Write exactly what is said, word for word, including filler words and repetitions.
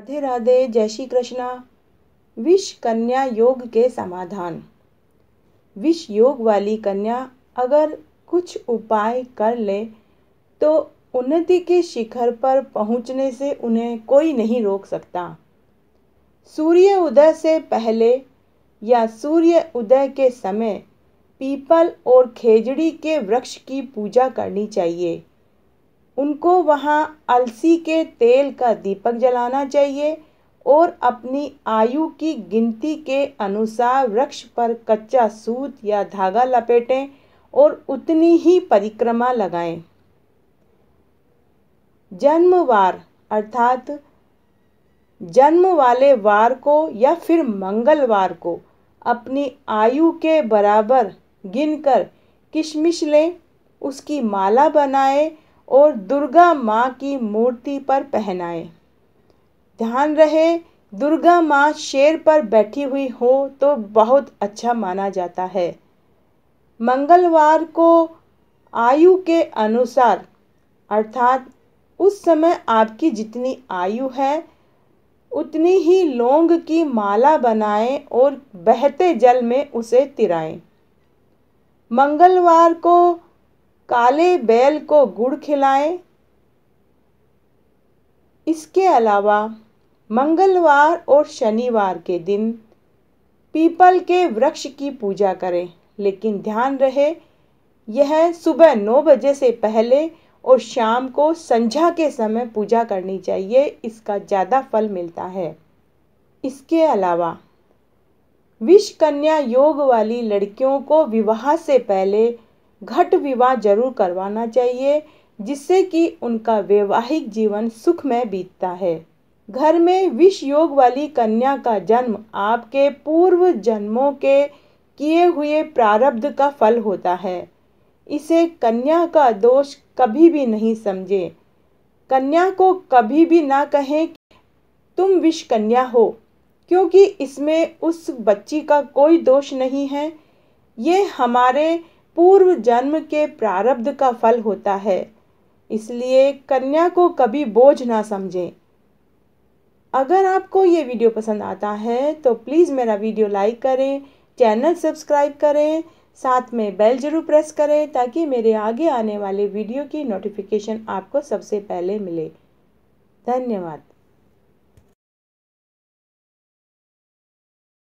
राधे राधे, जय श्री कृष्णा। विषकन्या योग के समाधान। विष योग वाली कन्या अगर कुछ उपाय कर ले तो उन्नति के शिखर पर पहुंचने से उन्हें कोई नहीं रोक सकता। सूर्य उदय से पहले या सूर्य उदय के समय पीपल और खेजड़ी के वृक्ष की पूजा करनी चाहिए। उनको वहां अलसी के तेल का दीपक जलाना चाहिए और अपनी आयु की गिनती के अनुसार वृक्ष पर कच्चा सूत या धागा लपेटें और उतनी ही परिक्रमा लगाएं। जन्मवार अर्थात जन्म वाले वार को या फिर मंगलवार को अपनी आयु के बराबर गिनकर किशमिश लें, उसकी माला बनाएं और दुर्गा माँ की मूर्ति पर पहनाएं। ध्यान रहे, दुर्गा माँ शेर पर बैठी हुई हो तो बहुत अच्छा माना जाता है। मंगलवार को आयु के अनुसार अर्थात उस समय आपकी जितनी आयु है उतनी ही लौंग की माला बनाएं और बहते जल में उसे तिराएं। मंगलवार को काले बैल को गुड़ खिलाएं। इसके अलावा मंगलवार और शनिवार के दिन पीपल के वृक्ष की पूजा करें, लेकिन ध्यान रहे यह सुबह नौ बजे से पहले और शाम को संध्या के समय पूजा करनी चाहिए, इसका ज़्यादा फल मिलता है। इसके अलावा विषकन्या योग वाली लड़कियों को विवाह से पहले घट विवाह जरूर करवाना चाहिए, जिससे कि उनका वैवाहिक जीवन सुख में बीतता है। घर में विष योग वाली कन्या का जन्म आपके पूर्व जन्मों के किए हुए प्रारब्ध का फल होता है। इसे कन्या का दोष कभी भी नहीं समझें। कन्या को कभी भी ना कहें कि तुम विषकन्या हो, क्योंकि इसमें उस बच्ची का कोई दोष नहीं है। ये हमारे पूर्व जन्म के प्रारब्ध का फल होता है, इसलिए कन्या को कभी बोझ ना समझें। अगर आपको ये वीडियो पसंद आता है तो प्लीज़ मेरा वीडियो लाइक करें, चैनल सब्सक्राइब करें, साथ में बेल जरूर प्रेस करें ताकि मेरे आगे आने वाले वीडियो की नोटिफिकेशन आपको सबसे पहले मिले। धन्यवाद।